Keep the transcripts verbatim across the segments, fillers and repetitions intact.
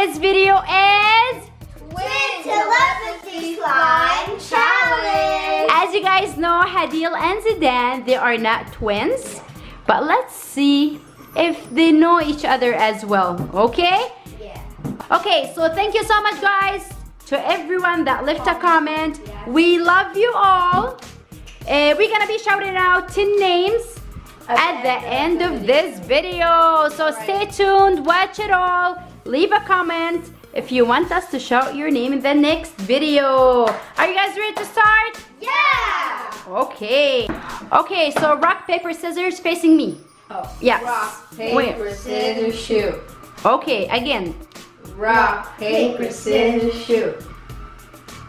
Today's video is Twin Telepathy Slime Challenge. As you guys know, Hadil and Zidane, they are not twins, but let's see if they know each other as well. Okay? Yeah. Okay, so thank you so much, guys, to everyone that left a comment. Yeah. We love you all. Uh, we're gonna be shouting out ten names at the end of this video, so stay tuned, watch it all, leave a comment if you want us to shout your name in the next video. Are you guys ready to start? Yeah! Okay. Okay, so rock, paper, scissors facing me. Oh, yes. Rock, paper, Wait. scissors, shoot. Okay, again. Rock, paper, scissors, shoot.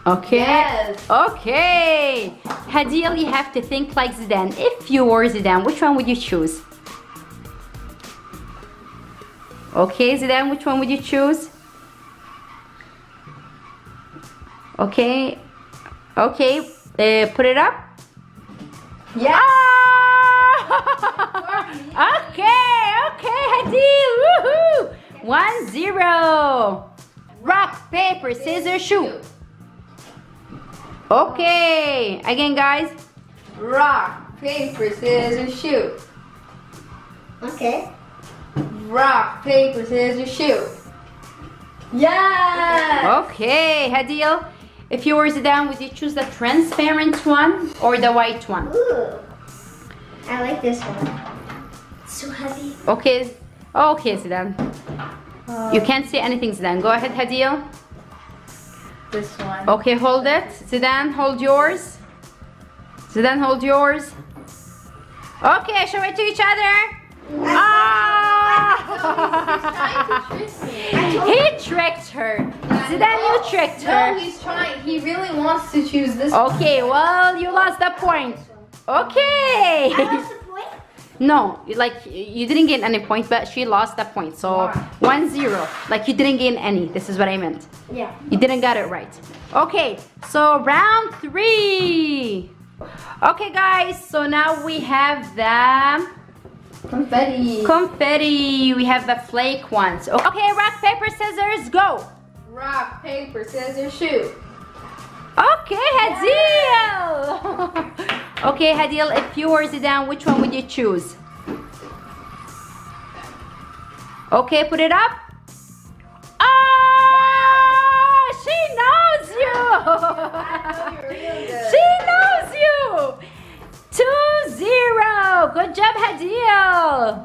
Okay. Yes. Okay. Hadil, you have to think like Zidane. If you were Zidane, which one would you choose? Okay, Zidane, which one would you choose? Okay. Okay. Uh, put it up. Yes. Ah! Okay. Okay, Hadil. Woohoo! One zero. Rock, paper, scissors, shoot. Okay, again, guys. Rock, paper, scissors, shoot. Okay. Rock, paper, scissors, shoot. Yeah. Okay, Hadil, if you were Zidane, would you choose the transparent one or the white one? Ooh, I like this one. It's so heavy. Okay. Okay, Zidane. Um, you can't say anything, Zidane. Go ahead, Hadil. This one. Okay, hold it. Zidane, hold yours. Zidane, hold yours. Okay, show it to each other. Ah! Oh! He tricked her. Zidane, you tricked her. No, he's trying. He really wants to choose this one. Okay, well, you lost the point. Okay. I lost the point? No, like, you didn't gain any point, but she lost the point. So, one zero. Like, you didn't gain any. This is what I meant. Yeah. You didn't get it right. Okay, so round three. Okay, guys, so now we have the... Confetti. Confetti. We have the flake ones. Okay, rock, paper, scissors, go. Rock, paper, scissors, shoot. Okay, Hadil. Yeah. Okay, Hadil, if you were Zidane, which one would you choose? Okay, put it up. Oh, she knows you. She knows you. two zero. Good job, Hadil.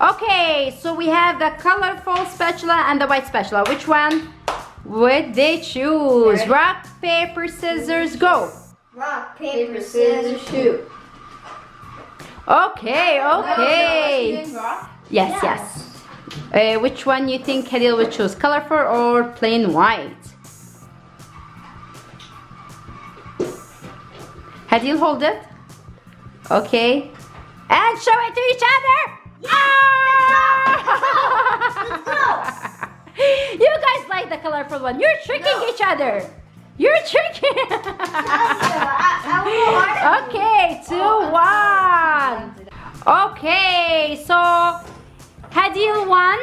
Okay, so we have the colorful spatula and the white spatula. Which one would they choose? Rock, paper, scissors, go. Rock, paper, scissors, shoot. Okay, okay. Yes, yes. Uh, which one you think Hadil would choose? Colorful or plain white? Hadil, hold it. Okay. And show it to each other. Yes. Ah! You guys like the colorful one. You're tricking no. each other. You're tricky. Okay, two one. Okay, so Hadil won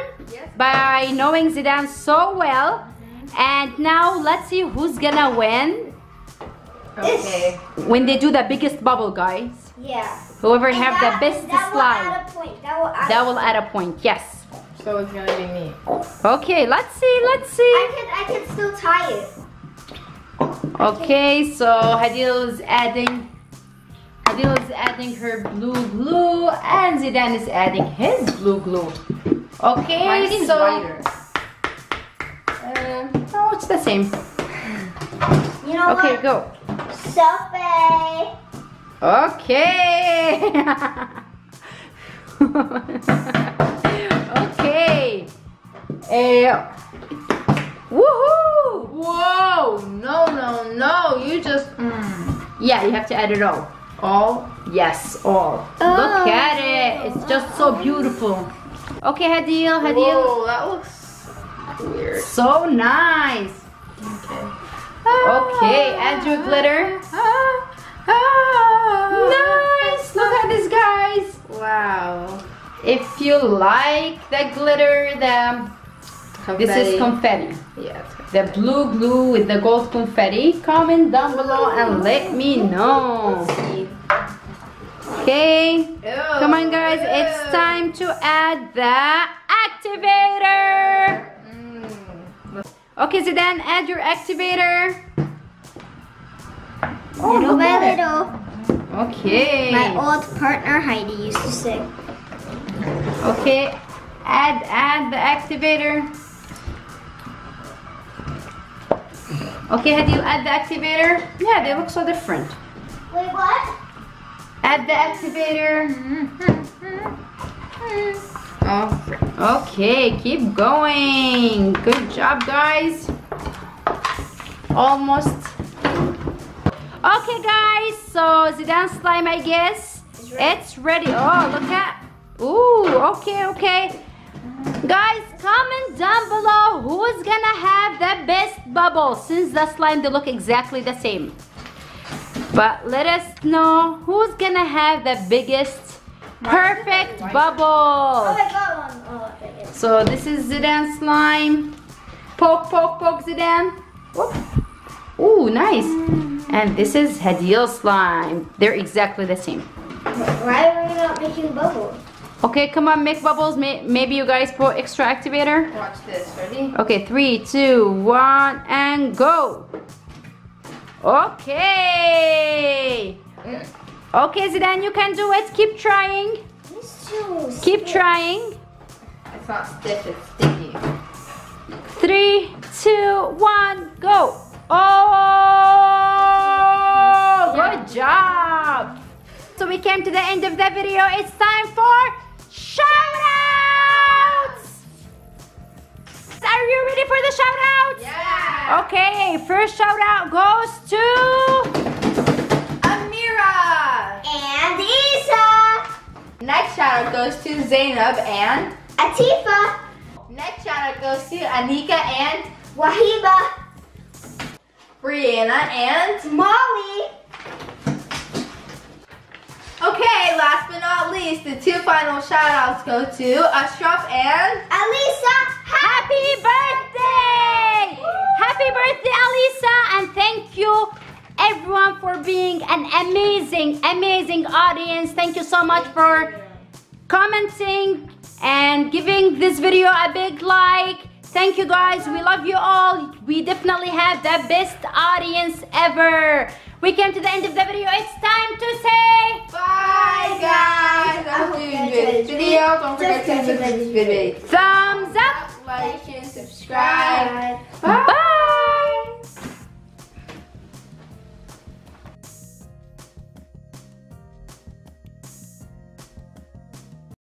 by knowing Zidane so well. And now let's see who's gonna win. Okay. When they do the biggest bubble, guys. Yeah. Whoever and have that, the best that slide. Will add a that will add, that will add a point. Yes. So it's gonna be me. Okay, let's see. Let's see. I can. I can still tie it. Okay, so Hadil is adding Hadil is adding her blue glue and Zidane is adding his blue glue. Okay, Mine so uh, oh, it's the same. You know okay, what? go. Sophie. Okay. Okay. Uh, Woohoo! Whoa! No, no, no! You just mm. yeah. You have to add it all. All? Yes, all. Oh. Look at it! It's just so beautiful. Okay, Hadil, Hadil. Whoa, that looks weird. So nice. Okay. Okay. Add your glitter. Ah, ah, nice. Look at this, guys. Wow. If you like the glitter, the confetti. This is confetti. Yeah, confetti. The blue glue with the gold confetti. Comment down below and let me know. Okay, come on guys, it's time to add the activator. Okay, Zidane, add your activator. Oh, little better. Okay. My old partner Heidi used to say. Okay, add add the activator. Okay, Hadil, add the activator. Yeah, they look so different. Wait, what? Add the activator. Oh, okay, keep going. Good job, guys. Almost. Okay, guys, so Zidane slime, I guess, it's ready. It's ready. Oh, look at, ooh, okay, okay. Guys, comment down below who's gonna have the best bubble, since the slime, they look exactly the same. But let us know who's gonna have the biggest, perfect bubble. Oh, I got one. Oh, I guess. So this is Zidane slime. Poke, poke, poke, Zidane. Whoop. Ooh, nice. And this is Hadil slime. They're exactly the same. Why are we not making bubbles? Okay, come on, make bubbles. May maybe you guys put extra activator. Watch this, ready? Okay, three, two, one, and go. Okay. Okay, Zidane, you can do it. Keep trying. It's too stiff. Keep trying. It's not stiff, it's sticky. Three, two, one, go. Oh, good job. So we came to the end of the video. It's time for shout outs. Are you ready for the shout outs? Yeah. Okay, first shout out goes to Amira and Isa. Next shout out goes to Zainab and Atifa. Next shout out goes to Anika and Wahiba, Brianna and Molly. Okay, last but not least, the two final shout outs go to Ashraf and Alisa. Happy birthday! Woo! Happy birthday, Alisa, and thank you everyone for being an amazing, amazing audience. Thank you so much for commenting and giving this video a big like. Thank you guys, we love you all. We definitely have the best audience ever. We came to the end of the video. It's time to say bye, guys. I hope you enjoyed this video. Don't forget to give this video a thumbs up, like, and subscribe. Bye.